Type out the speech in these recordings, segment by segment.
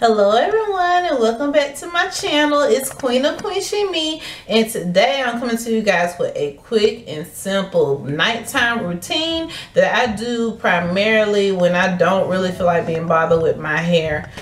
Hello everyone and welcome back to my channel. It's Queen Shee Mee, and today I'm coming to you guys with a quick and simple nighttime routine that I do primarily when I don't really feel like being bothered with my hair.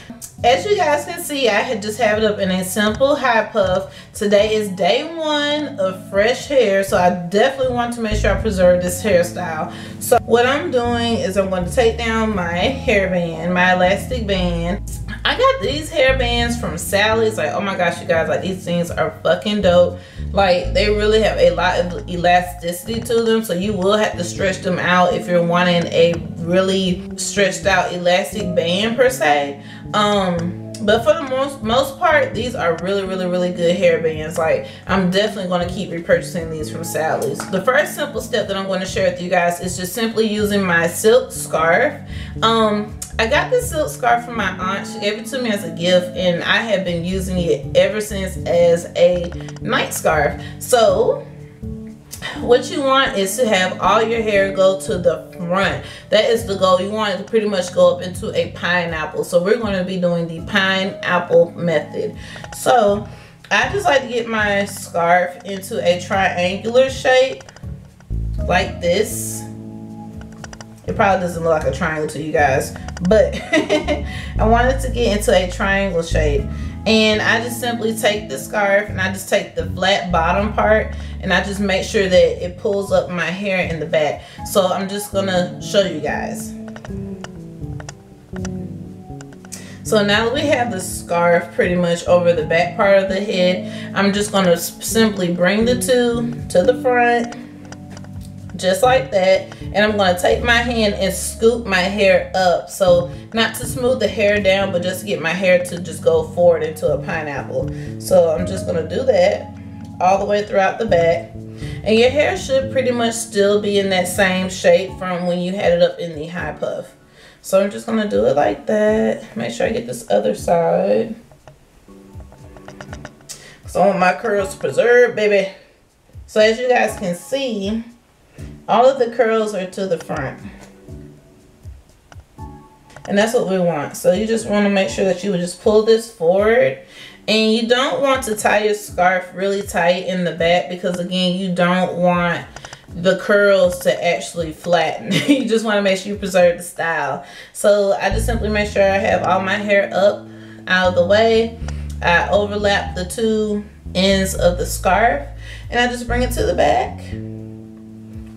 As you guys can see, I just have it up in a simple high puff. Today is day one of fresh hair, so I definitely want to make sure I preserve this hairstyle. So what I'm doing is I'm going to take down my hairband, my elastic band. I got these hairbands from Sally's. Like, oh my gosh, you guys, like, these things are fucking dope. Like, they really have a lot of elasticity to them, so you will have to stretch them out if you're wanting a really stretched out elastic band per se. But for the most part, these are really good hairbands. Like, I'm definitely going to keep repurchasing these from Sally's. The first simple step that I'm going to share with you guys is just simply using my silk scarf. I got this silk scarf from my aunt. She gave it to me as a gift, and I have been using it ever since as a night scarf. So what you want is to have all your hair go to the front. That is the goal. You want it to pretty much go up into a pineapple. So we're going to be doing the pineapple method. So I just like to get my scarf into a triangular shape like this. It probably doesn't look like a triangle to you guys, but I wanted to get into a triangle shape. And I just simply take the scarf and I just take the flat bottom part and I just make sure that it pulls up my hair in the back. So I'm just gonna show you guys. So now that we have the scarf pretty much over the back part of the head, I'm just gonna simply bring the two to the front, just like that, and I'm going to take my hand and scoop my hair up, so not to smooth the hair down, but just to get my hair to just go forward into a pineapple. So I'm just going to do that all the way throughout the back, and your hair should pretty much still be in that same shape from when you had it up in the high puff. So I'm just going to do it like that. Make sure I get this other side, so I want my curls preserved, baby. So as you guys can see, all of the curls are to the front, and that's what we want. So you just want to make sure that you would just pull this forward, and you don't want to tie your scarf really tight in the back, because again, you don't want the curls to actually flatten. You just want to make sure you preserve the style. So I just simply make sure I have all my hair up out of the way. I overlap the two ends of the scarf and I just bring it to the back.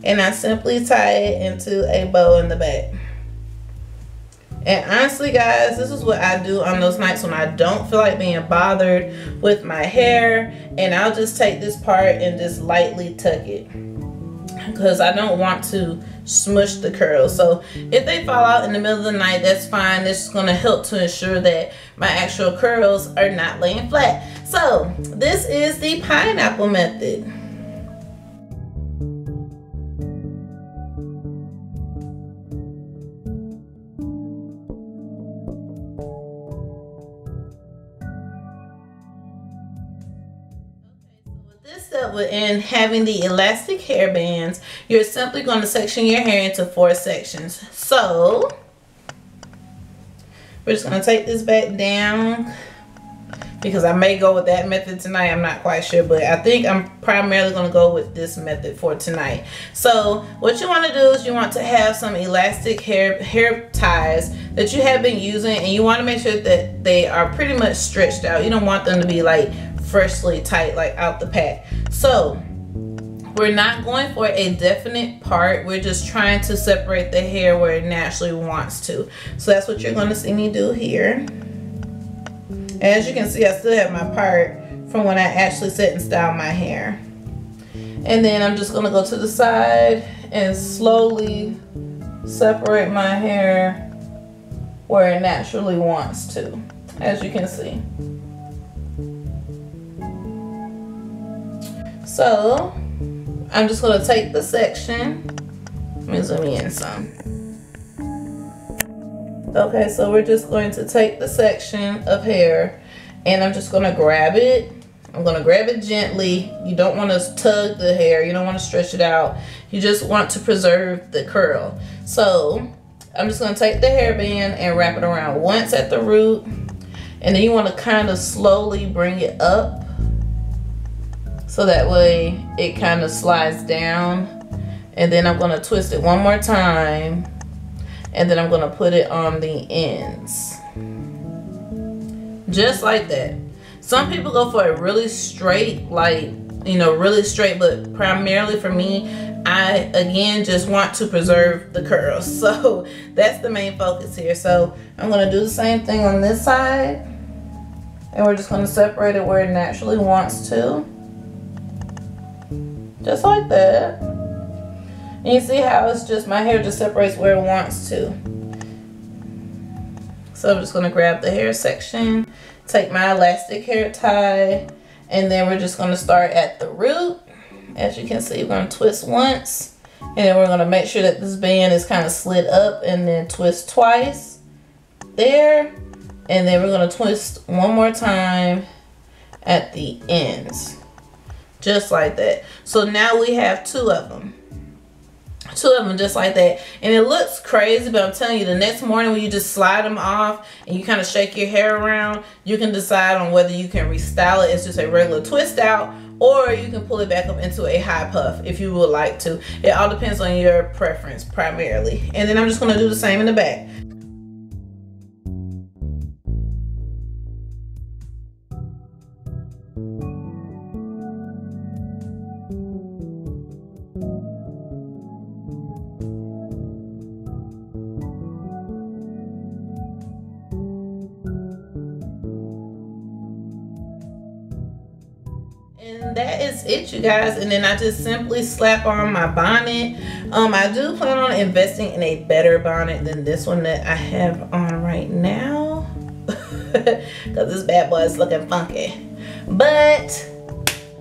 And I simply tie it into a bow in the back. And honestly, guys, this is what I do on those nights when I don't feel like being bothered with my hair. And I'll just take this part and just lightly tuck it, because I don't want to smush the curls. So if they fall out in the middle of the night, that's fine. This is going to help to ensure that my actual curls are not laying flat. So this is the pineapple method. This step would end having the elastic hair bands. You're simply going to section your hair into four sections. So we're just going to take this back down, because I may go with that method tonight. I'm not quite sure, but I think I'm primarily going to go with this method for tonight. So what you want to do is you want to have some elastic hair ties that you have been using, and you want to make sure that they are pretty much stretched out. You don't want them to be like freshly tight, like out the pack. So we're not going for a definite part. We're just trying to separate the hair where it naturally wants to. So that's what you're going to see me do here. As you can see, I still have my part from when I actually set and styled my hair. And then I'm just going to go to the side and slowly separate my hair where it naturally wants to, as you can see. So I'm just going to take the section. Let me zoom in some. Okay, so we're just going to take the section of hair and I'm just going to grab it. I'm going to grab it gently. You don't want to tug the hair. You don't want to stretch it out. You just want to preserve the curl. So I'm just going to take the hairband and wrap it around once at the root. and then you want to kind of slowly bring it up so that way it kind of slides down. And then I'm going to twist it one more time, and then I'm going to put it on the ends just like that. Some people go for a really straight, like, you know, really straight, but primarily for me, I again just want to preserve the curls, so that's the main focus here. So I'm going to do the same thing on this side, and we're just going to separate it where it naturally wants to, just like that. And you see how it's just, my hair just separates where it wants to. So I'm just going to grab the hair section, take my elastic hair tie, and then we're just going to start at the root. As you can see, we're going to twist once, and then we're going to make sure that this band is kind of slid up, and then twist twice there, and then we're going to twist one more time at the ends, just like that. So now we have two of them just like that, and it looks crazy, but I'm telling you, the next morning when you just slide them off and you kind of shake your hair around, you can decide on whether you can restyle it as just a regular twist out, or you can pull it back up into a high puff if you would like to. It all depends on your preference primarily. And then I'm just going to do the same in the back. That is it, you guys. And then I just simply slap on my bonnet. I do plan on investing in a better bonnet than this one that I have on right now, because this bad boy is looking funky. But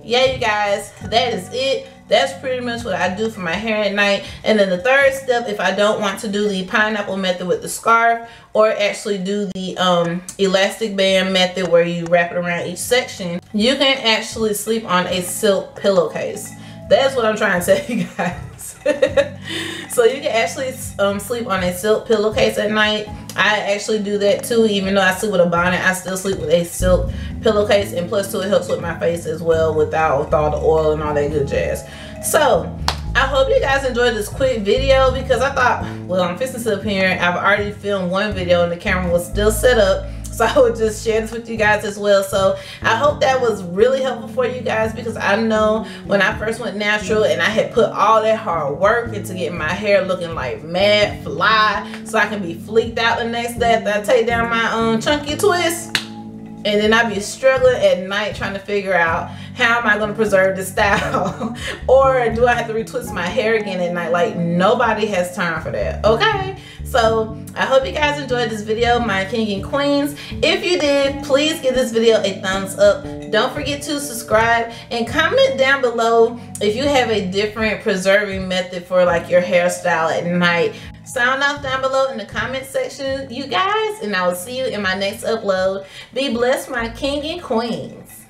yeah, you guys, that is it. That's pretty much what I do for my hair at night. And then the third step, if I don't want to do the pineapple method with the scarf, or actually do the elastic band method where you wrap it around each section, you can actually sleep on a silk pillowcase. That's what I'm trying to tell you guys. So you can actually sleep on a silk pillowcase at night. I actually do that too. Even though I sleep with a bonnet, I still sleep with a silk pillowcase, and plus too, it helps with my face as well with all the oil and all that good jazz. So I hope you guys enjoyed this quick video, because I thought, well, I'm fixing to sit up here and I've already filmed one video and the camera was still set up, so I would just share this with you guys as well. So I hope that was really helpful for you guys, because I know when I first went natural and I had put all that hard work into getting my hair looking like mad fly so I can be fleeked out the next day after I take down my chunky twist, and then I'd be struggling at night trying to figure out, how am I going to preserve this style? Or do I have to retwist my hair again at night? Like, nobody has time for that, okay? So I hope you guys enjoyed this video, my king and queens. If you did, please give this video a thumbs up. Don't forget to subscribe, and comment down below if you have a different preserving method for like your hairstyle at night. Sound off down below in the comment section, you guys, and I will see you in my next upload. Be blessed, my king and queens.